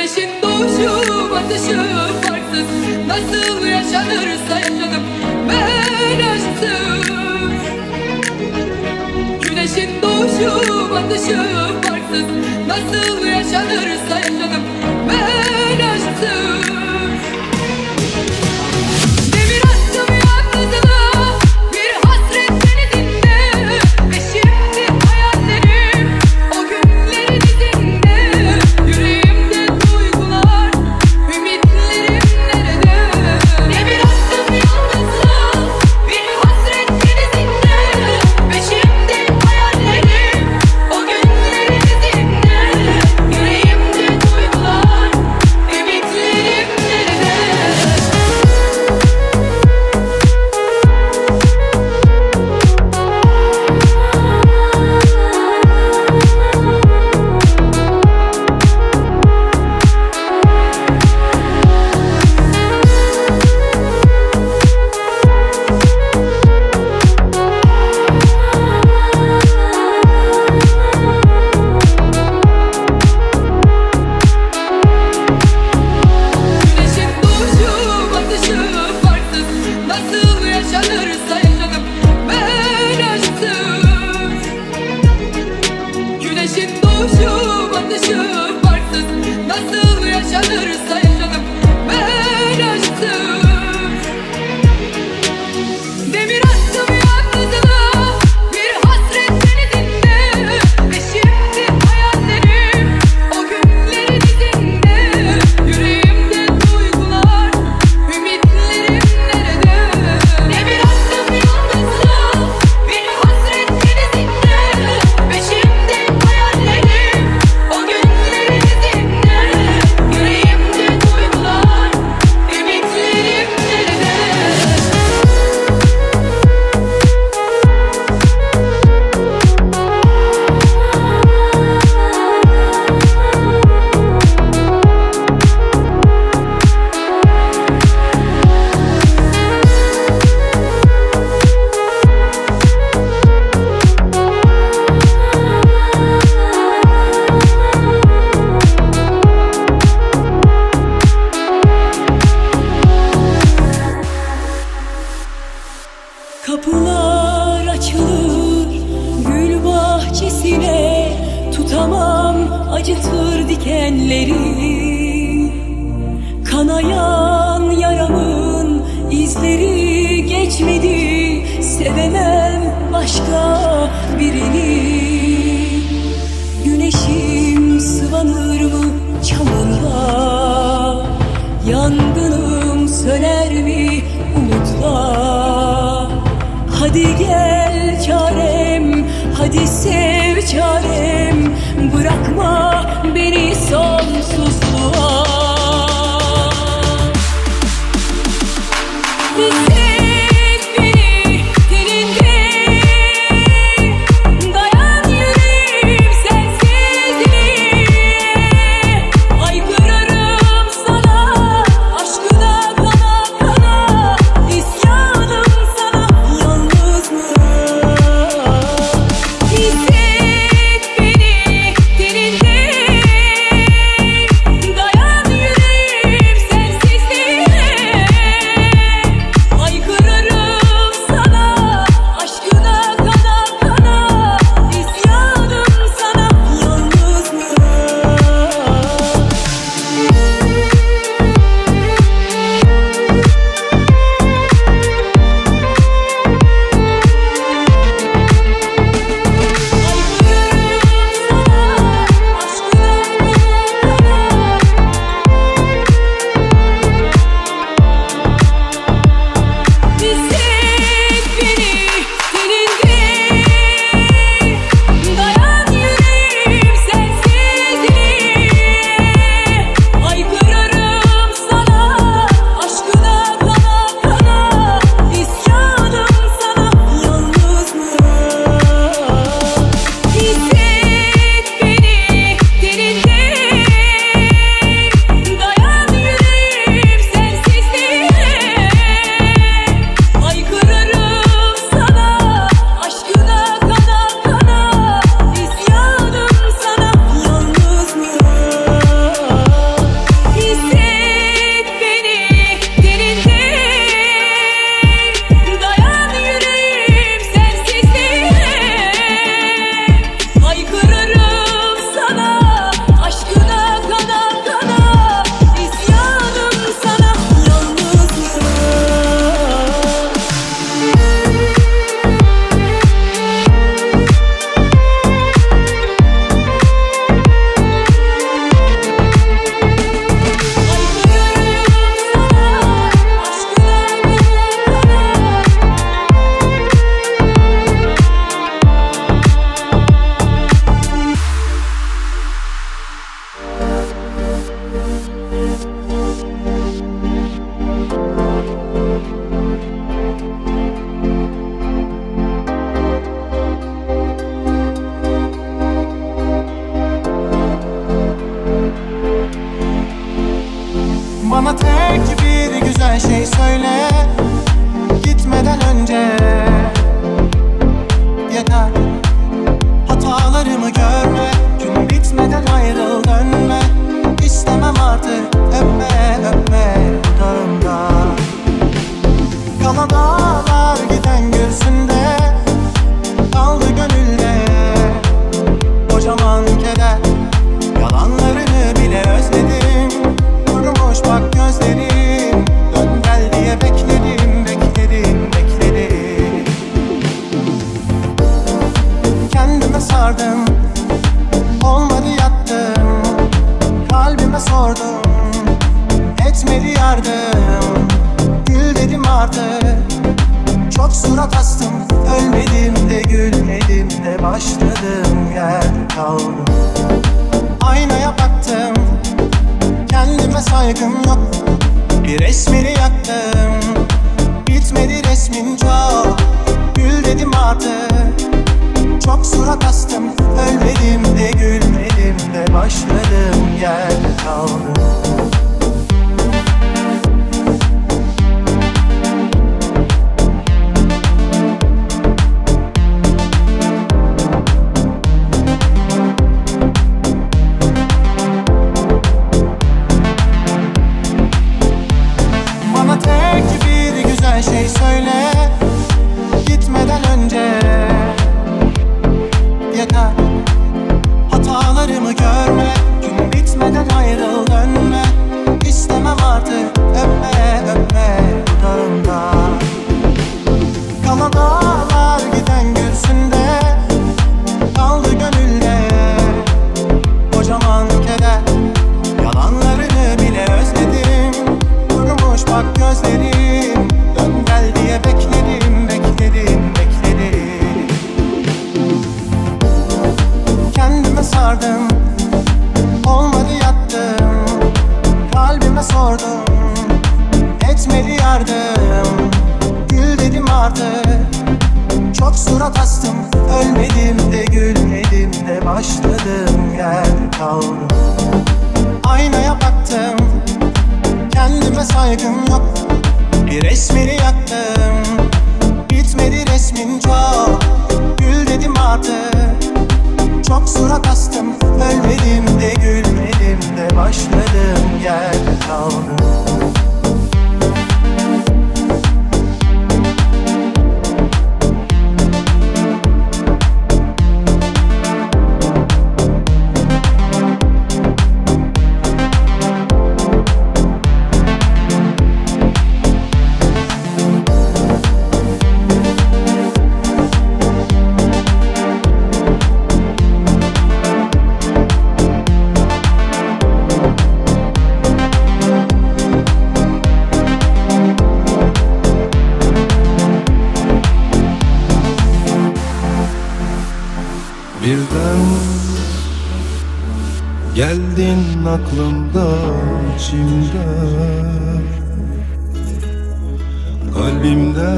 güneşin doğuşu batışı farksız, nasıl yaşanırsa yaşadım ben aşksız. Güneşin doğuşu batışı farksız, nasıl yaşanırsa yaşadım ben aşksız. Kapılar açılır gül bahçesine, tutamam acıtır dikenleri. Kanayan yaramın izleri geçmedi, sevemem başka birini. Güneşim sıvanır mı çamurla, yangınım söner mi umutla? Hadi gel çarem, hadi sev çarem, bırakma beni sonsuzluğa. Bana tek bir güzel şey söyle gitmeden önce. Yeter hatalarımı görme, gün bitmeden ayrıl dönme. İstemem artık öpme dudağımda. Kalan ağlar giden göğsünde, kaldı gönülde kocaman keder. Yalanlarını bile özledim, kurumuş bak gözlerim. Dön gel diye bekledim. Kendime sardım, olmadı yattım. Kalbime sordum, etmedi yardım. Gül dedim artık, çok surat astım. Ölmedim de gülmedim de başladım yer kaldım. Aynaya baktım, kendime saygım yok. Bir resmini yaktım, bitmedi resmin çok. Gül dedim artık, çok surat astım. Ölmedim de gülmedim de başladım yer kaldım. Şey söyle gitmeden önce. Yeter hatalarımı görme, gün bitmeden ayrıl dönme. İstemem artık öpme dudağımda. Kalan ağlar giden gülsünde, kaldı gönülde kocaman keder. Yalanlarını bile özledim, kurumuş bak gözlerim. Dön gel diye bekledim. Kendime sardım, olmadı yattım. Kalbime sordum, etmedi yardım. Gül dedim artık, çok surat astım. Ölmedim de gülmedim de başladım yer kaldım. Aynaya baktım, kendime saygım yok. Bir resmini yaktım, bitmedi resmin çok. Gül dedim artık, çok surat astım. Ölmedim de gülmedim de başladım yer kaldım. Geldin aklımda, içimde, kalbimde,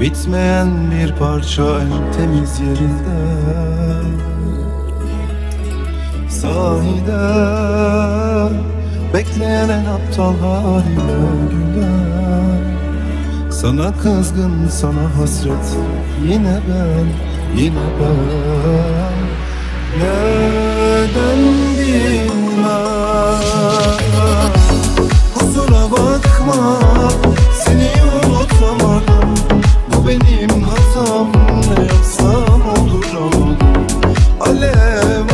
bitmeyen bir parça en temiz yerinde. Sahide, bekleyen en aptal haline güler. Sana kızgın, sana hasret, yine ben. Neden bilmem, kusura bakma, seni unutamadım. Bu benim hatam, ne yapsam olduramadım. Alev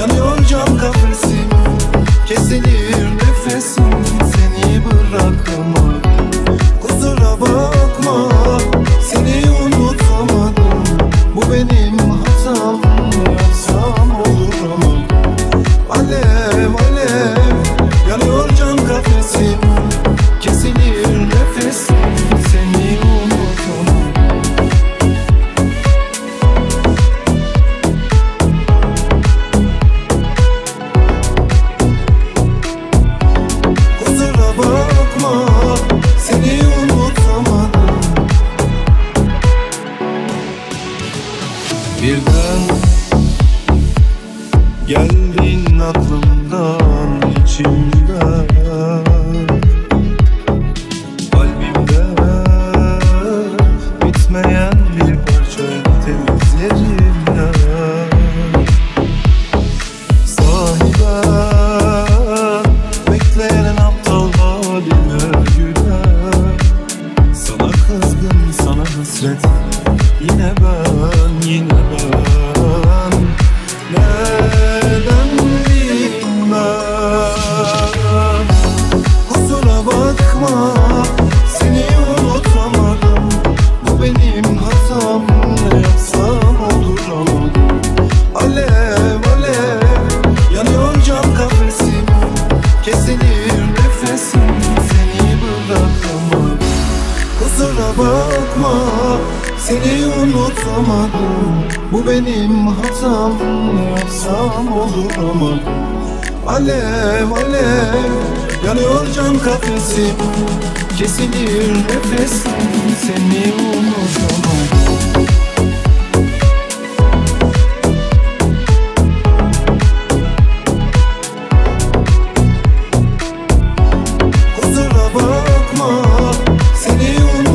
yanıyor cam kafesim, kesilir nefesim, seni bırakamadım. Kusura bakma, seni unutamadım. Bu benim hatam, birden geldin aklımdan hiç içimde, kalbimde bitmeyen bir parça temizlerimle. Sahiden bekleyen aptal halime güler. Sana kızgın, sana hasret, yine ben, yine ben. Neden bilmem, kusura bakma, seni unutamadım. Bu benim hatam, ne yapsam oturamadım. Alev alev yanıyor cam kafesim, kesilir nefesim, seni bırakamam. Kusura bakma, seni unutamadım. Bu benim hatam, ne yapsam oturamadım. Alev alev yanıyor cam kafesim, kesilir nefesim, seni unutamadım. Kusura bakma, seni unutamadım.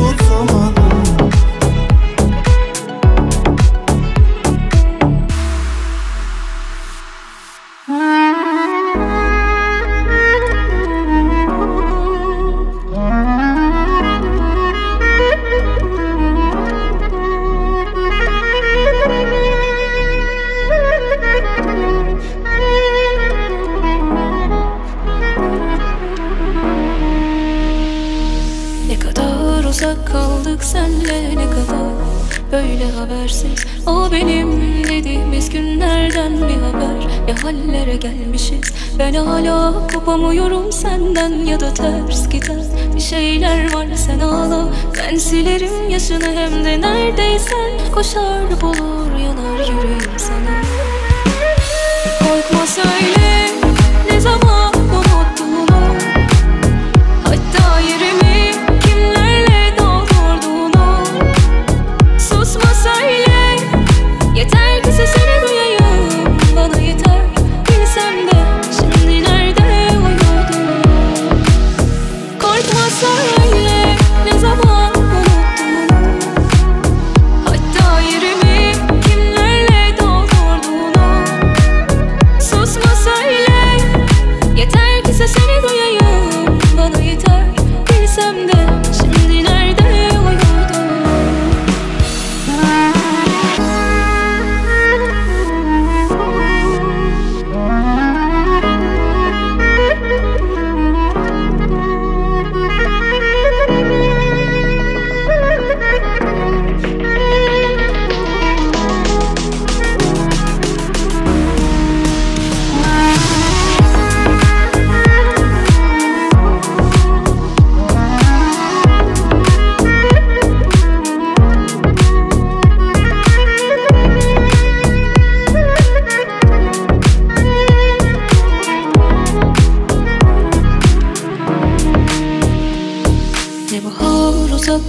Uzak kaldık senle, ne kadar böyle habersiz. O benim dediğimiz günlerden bir haber. Ne hallere gelmişiz. Ben hala kopamıyorum senden, ya da ters gider bir şeyler var. Sen ağla, ben silerim yaşını, hem de neredeysen. Koşar bulur, yanar yüreğim sana. Korkma, söyle ne zaman unuttuğunu, hatta yerimi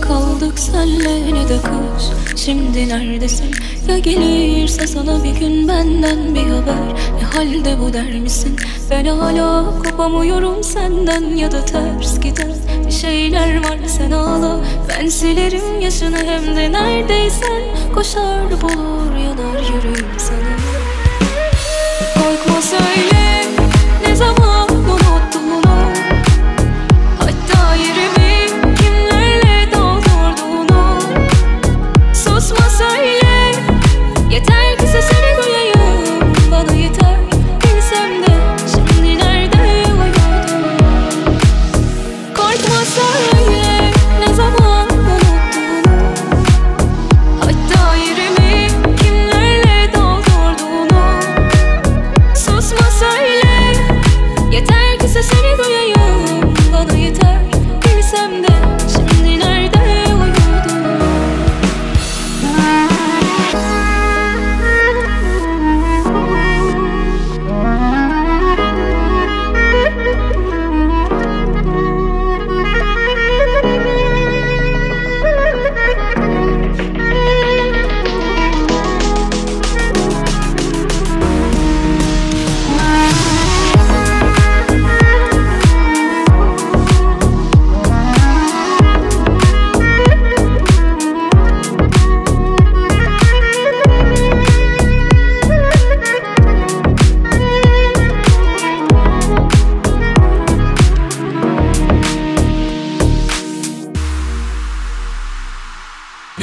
kaldık senle, ne de kış. Şimdi neredesin? Ya gelirse sana bir gün benden bir haber. Ne halde bu der misin? Ben hala kopamıyorum senden, ya da ters gider bir şeyler var. Sen ağla, ben silerim yaşını, hem de neredeysen. Koşar bulur, yanar yüreğim sana. Korkma, söyle ne zaman unuttuğunu, hatta yerimi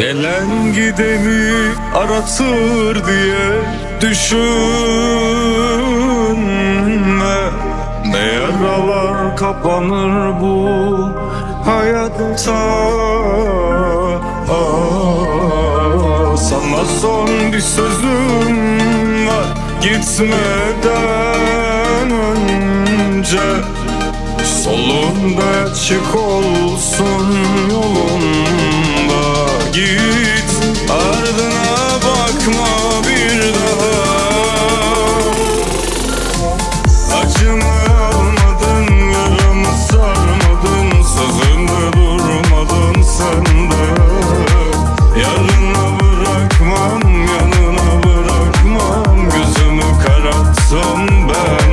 Gelen gideni aratır diye düşünme. Ne yaralar kapanır bu hayatta. Sana son bir sözüm var, gitmeden önce solunda çık olsun yolunda. Git, ardına bakma bir daha. Acımı almadın, yaramı sarmadın, sözünde durmadın sen de. Yarına bırakmam, yanına bırakmam, gözümü kararttım ben.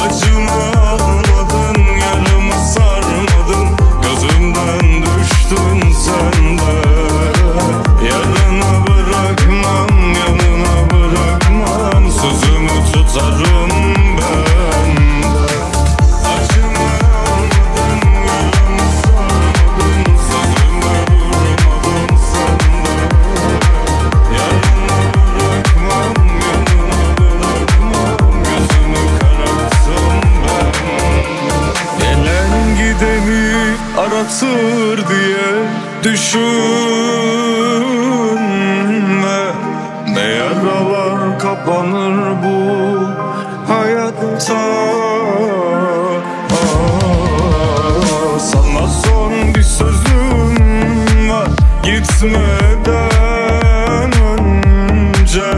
Acımı almadın, yanımı sarmadın, gözümden düştün sen de. Yarına bırakmam, yanına bırakmam, sözümü tutarım. Aratır diye düşünme. Ne yaralar kapanır bu hayatta. Sana son bir sözüm var, gitmeden önce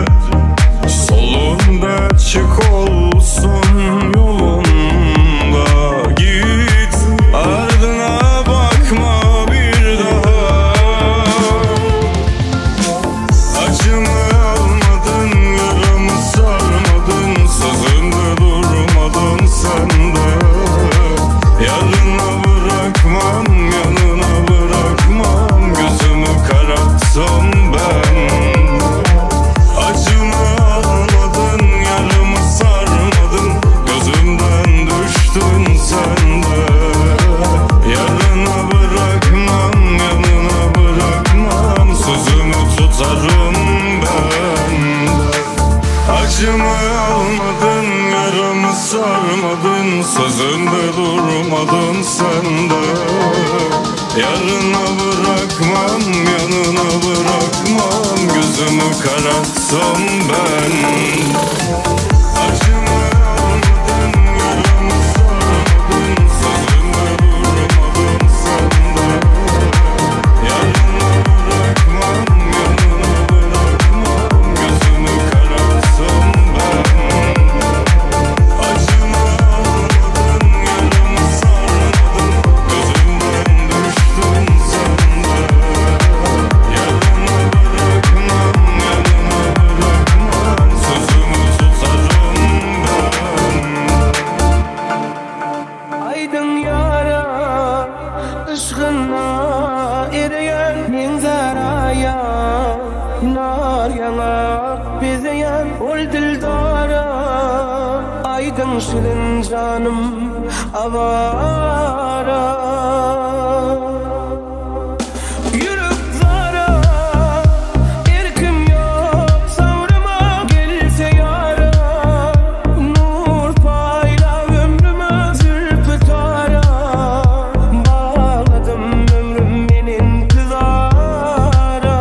solunda çık olsun yolunda. Git, ardına bakma bir daha. Acımı almadın, yaramı sarmadın, sözünde durmadın sen de. Yarına bırakmam, yanına bırakmam, gözümü kararttım ben. Acımı almadın, yaramı sarmadın, gözümden düştün sen de. Yarına bırakmam, yanına bırakmam, sözümü tutarım ben de. Acımı almadın, yaramı sarmadın, sözünde durmadın sen de. Yarına bırakmam, yanına bırakmam, gözümü kararttım ben de. Acımı almadın, yaramı sarmadın, sözünde durmadın sen de. Yarına bırakmam, yanına bırakmam, gözümü kararttım ben de. Acımı almadın, yanımı sarmadın, gözümden düştün sen de. Yarına bırakmam, yanına bırakmam, sözümü tutarım ben de. Aydın yara, ışkınla eriyen minzaraya, nar yanar bizeyen ol dildara. Aydın şirin canım avara. Yürüp zara, erkim yok savrıma, gelirse yara. Nur payla ömrüme zülfü tara. Bağladım ömrüm benim kızara.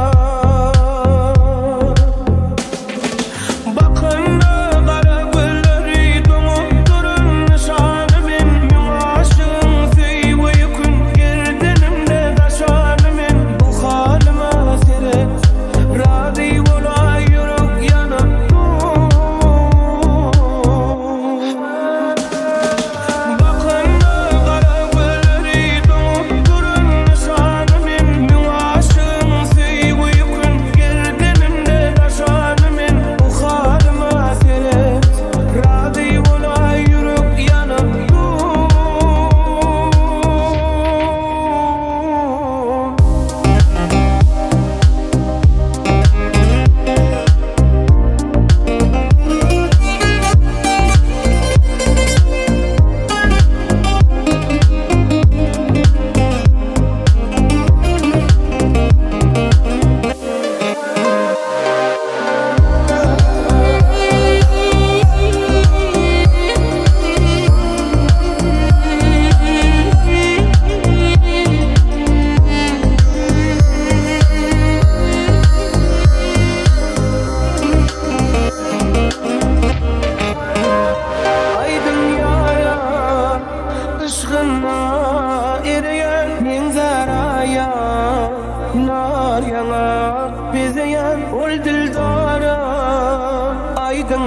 Bakınla kara gülleri donup durun nişanı benim aşığım.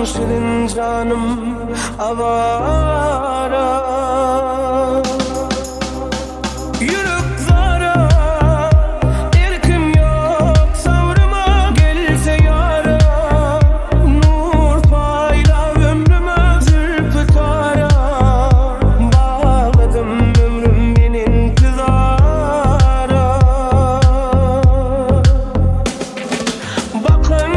şirin canım avara. Yürük zara, irkim yok savrıma gelse yara. Nur payla ömrüme zülfü tara. Bağladım ömrüm benim kızara. Bakın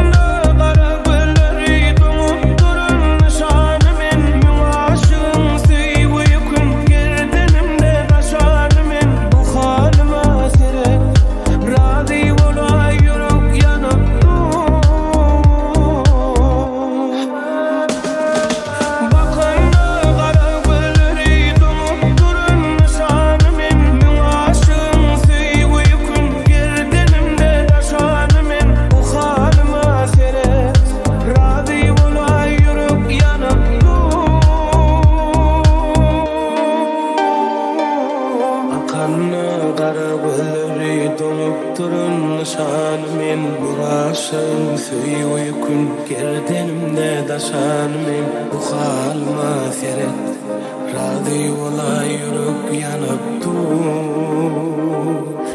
durun şanımın burasın suyu uykun gerdenimde daşanımın bu halma seret radı olay yürük yanıp dur.